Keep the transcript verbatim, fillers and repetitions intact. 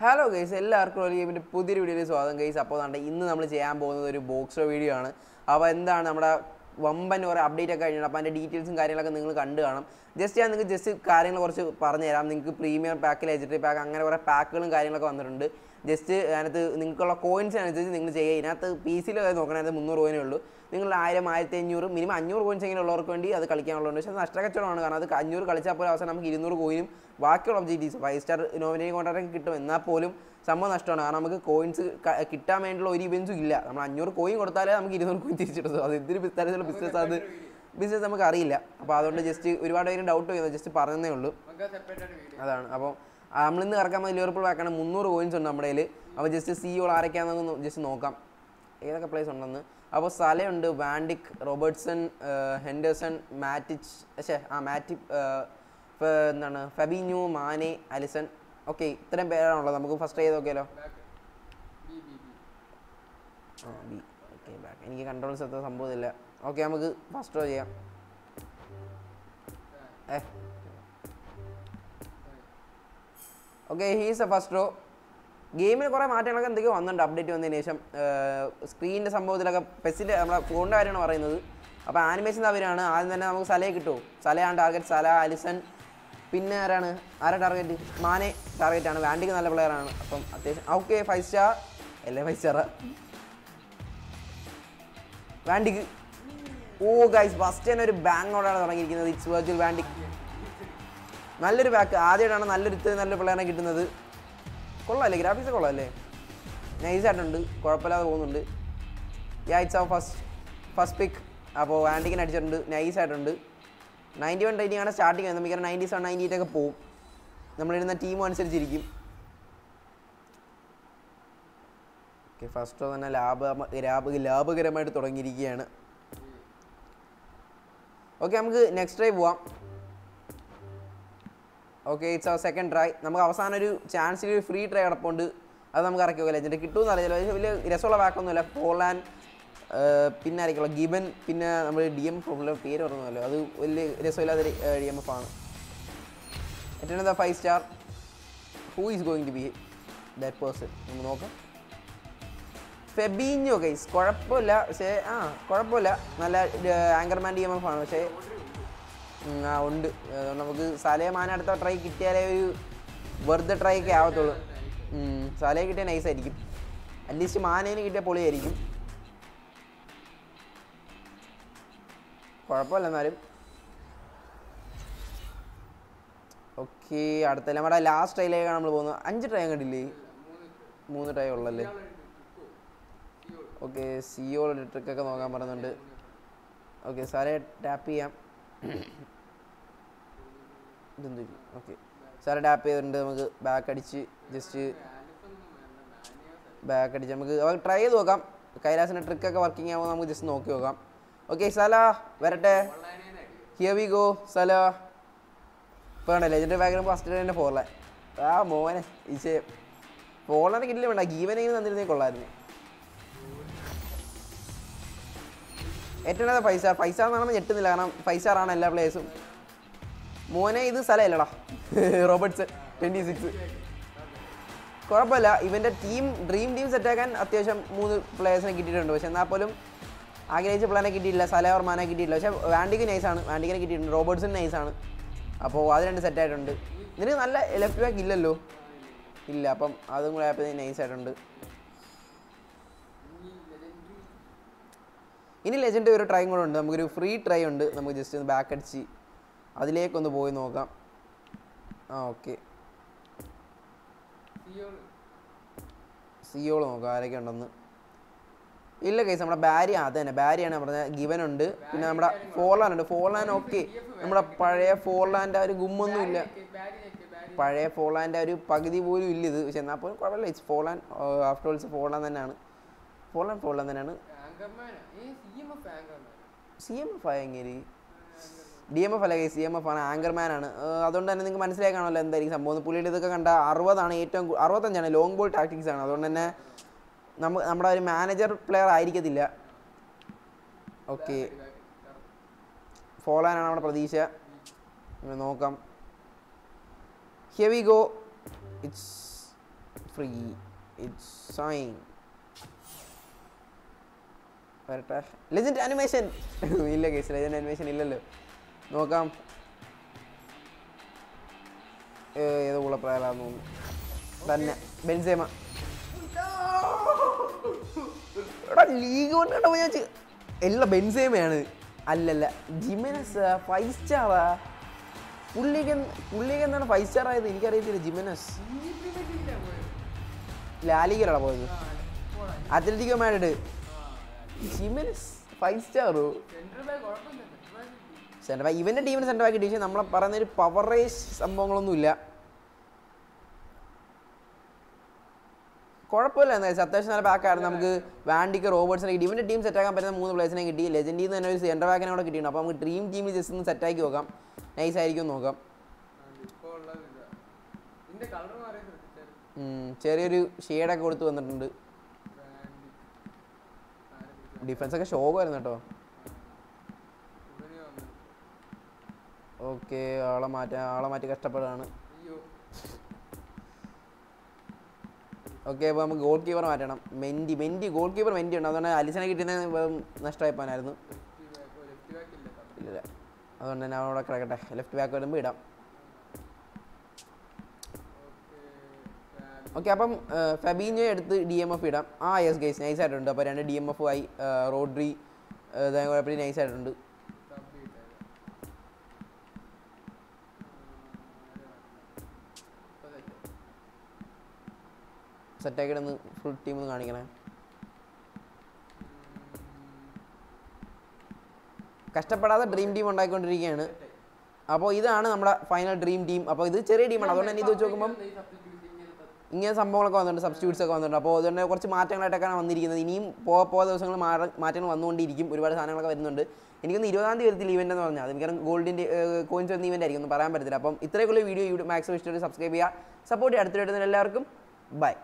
Hello guys, എല്ലാവർക്കും ഒരു പുതിയൊരു വീഡിയോയിലേക്ക് സ്വാഗതം guys. അപ്പോൾ ദാ ഇന്ന് നമ്മൾ ചെയ്യാൻ പോകുന്നത് ഒരു ബോക്സർ വീഡിയോ ആണ്. അപ്പോൾ എന്താണ് നമ്മുടെ വമ്പൻ ഒരു അപ്ഡേറ്റ് ഒക്കെ കഴിഞ്ഞിട്ടുണ്ട്. അപ്പോൾ അതിന്റെ ഡീറ്റെയിൽസും കാര്യങ്ങളൊക്കെ നിങ്ങൾ കണ്ടു കാണാം. ജസ്റ്റ് ഞാൻ നിങ്ങൾക്ക് ജസ്റ്റ് കാര്യങ്ങൾ കുറച്ച് പറഞ്ഞു തരാം. നിങ്ങൾക്ക് പ്രീമിയർ പാക്ക്, ലെജൻഡറി പാക്ക് അങ്ങനെ കുറേ പാക്കുകളും കാര്യങ്ങളൊക്കെ വന്നിട്ടുണ്ട്. ജസ്റ്റ് അതിനകത്ത് നിങ്ങൾക്കുള്ള കോയിൻസ് അനുസരിച്ച് നിങ്ങൾ ചെയ്യുക. ഇതിനകത്ത് പി സിയിൽ നോക്കണേ അത് മുന്നൂറ് കോയിനേ ഉള്ളൂ. നിങ്ങൾ ആയിരം ആയിരത്തി അഞ്ഞൂറ് മിനിമം അഞ്ഞൂറ് കോയിൻസ് എങ്കിലും ഉള്ളവർക്ക് വേണ്ടി അത് കളിക്കാനുള്ളതുകൊണ്ട് പക്ഷേ അത് നഷ്ടക്കച്ചവടമാണ്. കാരണം അത് അഞ്ഞൂറ് കളിച്ചാൽ പോലും അവസാനം നമുക്ക് ഇരുന്നൂറ് കോയിനും ബാക്കിയുള്ള objectives five star nominate contract കിട്ടും. എന്നാൽ പോലും സംഭവം നഷ്ടമാണ്. കാരണം നമുക്ക് കോയിൻസ് കിട്ടാൻ വേണ്ടിയുള്ള ഒരു ഇവൻസും ഇല്ല. നമ്മൾ അഞ്ഞൂറ് കോയിൻ കൊടുത്താലേ നമുക്ക് ഇരുന്നൂറ് കോയിൻ തിരിച്ചിട്ടു. അത് എന്തൊരു തരത്തിലുള്ള ബിസിനസ് അത് ബിസിനസ് നമുക്ക് അറിയില്ല. അപ്പോൾ അതുകൊണ്ട് ജസ്റ്റ് ഒരുപാട് പേരും ഡൗട്ട് ചെയ്യുന്നത് ജസ്റ്റ് പറഞ്ഞതേ ഉള്ളൂ. അതാണ്. അപ്പോൾ നമ്മളിന്ന് ഇറക്കാൻ മതി ലിവർപൂൾ പാക്കാണ്. മുന്നൂറ് കോയിൻസ് ഉണ്ട് നമ്മുടെ കയ്യിൽ. അപ്പോൾ ജസ്റ്റ് സി ഓൾ ആരൊക്കെയാണെന്ന് ജസ്റ്റ് നോക്കാം ഏതൊക്കെ പ്ലേസ് ഉണ്ടെന്ന്. അപ്പോൾ സലയുണ്ട്, വാൻഡിക്, റോബർട്ട്സൺ, ഹെൻഡേഴ്സൺ, മാറ്റിച്ച് പക്ഷേ ആ മാറ്റി എന്താണ് ഫബിന്യൂ, മാനെ, അലിസൺ. ഓക്കെ, ഇത്രയും പേരാണുള്ളത്. നമുക്ക് ഫസ്റ്റ് ചെയ്ത് നോക്കിയാലോ. ആ ബി ഓക്കെ ബാക്ക്. എനിക്ക് കൺട്രോൾസ് എത്ര സംഭവമില്ല. ഓക്കെ, നമുക്ക് ഫസ്റ്റ് ഡ്രോ ചെയ്യാം. ഏ okay, he's a first draw. ഗെയിമിൽ കുറേ മാറ്റങ്ങളൊക്കെ എന്തൊക്കെയോ വന്നിട്ടുണ്ട് അപ്ഡേറ്റ് വന്നതിന് ശേഷം. സ്ക്രീനിൻ്റെ സംഭവത്തിലൊക്കെ പെസിൻ്റെ നമ്മുടെ ഫോണിൻ്റെ കാര്യമാണ് പറയുന്നത്. അപ്പോൾ ആനിമേഷൻ അവരാണ്. ആദ്യം തന്നെ നമുക്ക് സലയെ കിട്ടുമോ? സലയാണ് ടാർഗറ്റ്. സല, അലിസൺ, പിന്നെ ആരാണ് ആരാ ടാർഗറ്റ്? മാനെ ടാർഗറ്റാണ്. വാൻഡിക്ക് നല്ല പ്ലെയറാണ്. അപ്പം അത്യാവശ്യം ഓക്കെ. ഫൈവ് സ്റ്റാർ അല്ലേ? ഫൈവ് സ്റ്റാറാ വാൻഡിക്ക്. ഓ ഗൈസ്, ഫസ്റ്റ് തന്നെ ഒരു ബാങ്ങോടാണ് തുടങ്ങിയിരിക്കുന്നത്. It's virtual Van Dijk. നല്ലൊരു ബാക്ക്. ആദ്യമായിട്ടാണ് നല്ലൊരു ഇത്തിരി നല്ലൊരു പ്ലെയറിനെ കിട്ടുന്നത്. കൊള്ളാമല്ലേ? ഗ്രാഫിക്സ് കൊള്ളാമല്ലേ? നൈസായിട്ടുണ്ട്, കുഴപ്പമില്ലാതെ പോകുന്നുണ്ട്. Yeah it's our first first pick. അപ്പോൾ വാൻഡിക്കിന് അടിച്ചിട്ടുണ്ട്, നൈസായിട്ടുണ്ട്. നയൻറ്റി വൺ റേറ്റിംഗ് ആണ് സ്റ്റാർട്ടിങ് ആയത്. മിക്കവാറും നയൻറ്റി സെവൻ നയൻറ്റി എയ്റ്റൊക്കെ പോവും, നമ്മളിരുന്ന ടീമും അനുസരിച്ചിരിക്കും. ഓക്കെ, ഫസ്റ്റ് തന്നെ ലാഭ ലാഭകരമായിട്ട് തുടങ്ങിയിരിക്കുകയാണ്. ഓക്കെ, നമുക്ക് നെക്സ്റ്റ് ട്രൈ പോവാം. Okay, it's our second try. നമുക്ക് അവസാനം ഒരു ചാൻസിൽ ഒരു ഫ്രീ ട്രൈ കിടപ്പുണ്ട്, അത് നമുക്ക് ഇറക്കി വെക്കാം. ലെജൻഡ് കിട്ടുമെന്ന് അറിയില്ല, പക്ഷേ വലിയ രസമുള്ള വാക്കൊന്നുമില്ല. പോളാൻ പിന്നെ ആയിരിക്കുള്ള ഗിബൻ, പിന്നെ നമ്മൾ ഡി എം എഫ് പേര് പറഞ്ഞല്ലോ, അത് വലിയ രസമില്ലാത്ത ഡി എം എഫ് ആണ്. എറ്റേണ്ട five star. Who is going to be that person? നമ്മൾ നോക്കാം. ഫെബീഞ്ഞോ ഗൈസ് കുഴപ്പമില്ല, പക്ഷേ ആ കുഴപ്പമില്ല, നല്ല ആങ്കർമാൻ ഡി എം എഫ് ആണ്. പക്ഷേ ആ ഉണ്ട്, അതുകൊണ്ട് നമുക്ക് സലയമാന അടുത്ത ട്രൈ കിട്ടിയാലേ ഒരു വെറുതെ ട്രൈ ഒക്കെ ആവത്തുള്ളൂ. സലയെ കിട്ടിയാൽ നൈസായിരിക്കും, അറ്റ്ലീസ്റ്റ് മാനേന് കിട്ടിയാൽ പൊളിയായിരിക്കും. കുഴപ്പമില്ല എന്നാലും. ഓക്കെ, അടുത്ത നമ്മുടെ ലാസ്റ്റ് ട്രൈയിലേക്കാണ് നമ്മൾ പോകുന്നത്. അഞ്ച് ട്രൈ കണ്ടില്ലേ? മൂന്ന് ട്രൈ ഉള്ളല്ലേ? ഓക്കെ, സിയോൾ ട്രിക്കൊക്കെ നോക്കാൻ പറയുന്നുണ്ട്. ഓക്കെ, സാറെ ടാപ്പ് ചെയ്യാം. ഇതെന്ത്? ഓക്കെ, സാറെ ടാപ്പ് ചെയ്തിട്ടുണ്ട്. നമുക്ക് ബാക്ക് അടിച്ച് ജസ്റ്റ് ബാക്ക് അടിച്ച് നമുക്ക് ട്രൈ ചെയ്ത് നോക്കാം. കൈലാസിൻ്റെ ട്രിക്കൊക്കെ വർക്കിംഗ് ആകുമ്പോൾ നമുക്ക് ജസ്റ്റ് നോക്കി നോക്കാം. ഓക്കെ, സല വരട്ടെ. Here we go Salah. ഇപ്പോൾ വേണ്ട ലെജൻഡറി ബാക്കിൽ ഫസ്റ്റ് തന്നെ ഫോർല. ആ മോനെ ഈശേ ഫോർലാനെ കിട്ടില്ല. വേണ്ട ഗീവനെങ്കിലും തന്നിരുന്നേ കൊള്ളായിരുന്നു. ഏറ്റവും നല്ല ഫൈവ് സ്റ്റാർ. ഫൈവ് സ്റ്റാർ എന്നാണ് ഞെട്ടുന്നില്ല, കാരണം ഫൈവ് സ്റ്റാർ ആണ് എല്ലാ പ്ലേയേഴ്സും. മോനെ ഇത് സല അല്ലടാ, റോബർട്ട്സൺ ട്വൻറ്റി സിക്സ്. കുഴപ്പമില്ല, ഇവൻ്റെ ടീം ഡ്രീം ടീം സെറ്റാക്കാൻ അത്യാവശ്യം മൂന്ന് പ്ലേയേഴ്സിനെ കിട്ടിയിട്ടുണ്ട്. പക്ഷെ എന്നാൽ പോലും ആഗ്രഹിച്ച പ്ലാനെ കിട്ടിയില്ല. സലയോർ മാനെ കിട്ടിയില്ല. പക്ഷേ വാൻഡിക്ക് നൈസാണ്, വാൻഡിക്കിനെ കിട്ടിയിട്ടുണ്ട്. റോബർട്ട്സിന് നൈസാണ്. അപ്പോൾ അത് രണ്ട് സെറ്റായിട്ടുണ്ട്. ഇതിന് നല്ല ലെഫ്റ്റ് ബാക്ക് ഇല്ലല്ലോ? ഇല്ല. അപ്പം അതും കൂടെ ആയപ്പോൾ നൈസായിട്ടുണ്ട്. ഇനി ലെജൻഡ് ഒരു ട്രൈയും കൂടെ ഉണ്ട്. നമുക്കൊരു ഫ്രീ ട്രൈ ഉണ്ട്. നമുക്ക് ജസ്റ്റ് ഒന്ന് ബാക്ക് അടിച്ച് അതിലേക്കൊന്ന് പോയി നോക്കാം. ആ ഓക്കെ, സിയോള് നോക്കാം ആരൊക്കെ ഉണ്ടെന്ന്. ഇല്ല കേസ്, നമ്മുടെ ബാരി അത് തന്നെ ബാരിയാണ് പറഞ്ഞത്. ഗിവനുണ്ട്, പിന്നെ നമ്മുടെ ഫോർലാൻഡ് ഉണ്ട്. ഫോർലാൻഡ് ഓക്കെ, നമ്മുടെ പഴയ ഫോർലാൻഡ് ആ ഒരു ഗുമ്മൊന്നും ഇല്ല. പഴയ ഫോർലാൻഡ് ആ ഒരു പകുതി പോലും ഇല്ല ഇത്. പക്ഷെ എന്നാൽ പോലും കുഴപ്പമില്ല. It's Forlan after all. Forlan തന്നെയാണ്, ഫോർലാൻഡ് ഫോർലാൻഡ് തന്നെയാണ്. സി എം എഫ് ആയെങ്കിൽ ഡി എം എഫ് അല്ല കൈ, സി എം എഫ് ആണ്, ആങ്കർമാനാണ്. അതുകൊണ്ട് തന്നെ നിങ്ങൾക്ക് മനസ്സിലാക്കാണല്ലോ എന്തായിരിക്കും സംഭവം. പുള്ളിയുടെ ഇതൊക്കെ കണ്ട അറുപതാണ് ഏറ്റവും, അറുപത്തഞ്ചാണ്. ലോങ് ബോൾ ടാക്ടിക്സ് ആണ്. അതുകൊണ്ട് തന്നെ നമ്മ നമ്മുടെ ഒരു മാനേജർ പ്ലെയർ ആയിരിക്കത്തില്ല. ഓക്കെ, ഫോളാനാണ് നമ്മുടെ പ്രതീക്ഷ. നോക്കാം. Here we go. It's free. It's signed. Legend animation. Illa guys, legend animation illallo. No come. Eh, edo ulla prayalanu. Danna Benzema. Eda league konnaada vayachi. Ella Benzema aanu. Allalla Jimenez five star ah. Pulligan pulligan enna five star aayadu enikku ariyilla Jimenez. La Liga la poyadu. Atletico Madrid. Jimenez five star o. Center back korappilla. Center back even team center back division nammal parana oru power race sambhavangal onnu illa. കുഴപ്പമില്ല എന്തായാലും അത്യാവശ്യം നല്ല ബാക്കായിരുന്നു നമുക്ക് വാൻഡിക്ക് റോബർട്ട്സിനെ കിട്ടി ഇവൻ്റെ team സെറ്റാക്കാൻ പറ്റുന്ന മൂന്ന് പ്ലേസിനെ കിട്ടി ലെജൻഡിൽ നിന്ന് തന്നെ ഒരു സെൻറ്റർ ബാക്കിനെ കൂടെ കിട്ടിയിട്ടുണ്ട് അപ്പോൾ നമുക്ക് ഡ്രീം ടീമിൽ ജസ്റ്റ് ഒന്ന് സെറ്റാക്കി നോക്കാം നൈസ് ആയിരിക്കും നോക്കാം ചെറിയൊരു ഷെയ്ഡൊക്കെ കൊടുത്ത് വന്നിട്ടുണ്ട് ഡിഫൻസൊക്കെ ഷോകായിരുന്നു കേട്ടോ ഓക്കെ ആളെ മാറ്റാൻ ആളെ മാറ്റി കഷ്ടപ്പെടുകയാണ് ഓക്കെ അപ്പോൾ നമുക്ക് ഗോൾ കീപ്പർ മാറ്റണം Mendy Mendy goal keeper Mendy ഉണ്ട് അതുകൊണ്ട് അലിസനെ കിട്ടുന്നത് നഷ്ടമായിപ്പോനായിരുന്നു ഇല്ല അതുകൊണ്ട് തന്നെ അവിടെ കിടക്കട്ടെ ലെഫ്റ്റ് ബാക്ക് വരുമ്പോൾ ഇടാം ഓക്കെ അപ്പം ഫബീഞ്ഞോ എടുത്ത് ഡി എം എഫ് ഇടാം ആ യെസ് ഗൈസ് നൈസായിട്ടുണ്ട് അപ്പോൾ രണ്ട് ഡി എം എഫ് ആയി റോഡ്രി കുഴപ്പമില്ല നൈസായിട്ടുണ്ട് സെറ്റാക്കിടുന്ന് ഫുൾ ടീം ഒന്ന് കാണിക്കണേ കഷ്ടപ്പെടാതെ ഡ്രീം ടീം ഉണ്ടാക്കിക്കൊണ്ടിരിക്കുകയാണ് അപ്പോൾ ഇതാണ് നമ്മുടെ ഫൈനൽ ഡ്രീം ടീം അപ്പോൾ ഇത് ചെറിയ ടീമാണ് അതുകൊണ്ട് തന്നെ ഇത് വെച്ച് നോക്കുമ്പം ഇങ്ങനെ സംഭവങ്ങളൊക്കെ വന്നിട്ടുണ്ട് സബ്സ്റ്റിറ്റ്യൂട്ട്സ് ഒക്കെ വന്നിട്ടുണ്ട് അപ്പോൾ അതുകൊണ്ട് കുറച്ച് മാറ്റങ്ങളായിട്ടൊക്കെയാണ് വന്നിരിക്കുന്നത് ഇനിയും പോ പോ ദിവസങ്ങൾ മാറി മാറ്റങ്ങൾ വന്നുകൊണ്ടിരിക്കും ഒരുപാട് സാധനങ്ങളൊക്കെ വരുന്നുണ്ട് എനിക്കൊന്ന് ഇരുപതാം തീയതി വരത്തിൽ ഇവൻ്റ് എന്ന് പറഞ്ഞാൽ അത് മിക്കവാറും ഗോൾഡിൻ്റെ കോയിൻസ് വന്ന ഇവൻ്റ് ആയിരിക്കും ഒന്നും പറയാൻ പറ്റത്തില്ല അപ്പം ഇത്രയൊക്കെയുള്ള വീഡിയോ യൂട്യൂബ് മാക്സിമം സബ്സ്ക്രൈബ് ചെയ്യുക സപ്പോർട്ട് അടുത്തിട്ട് എല്ലാവർക്കും ബൈ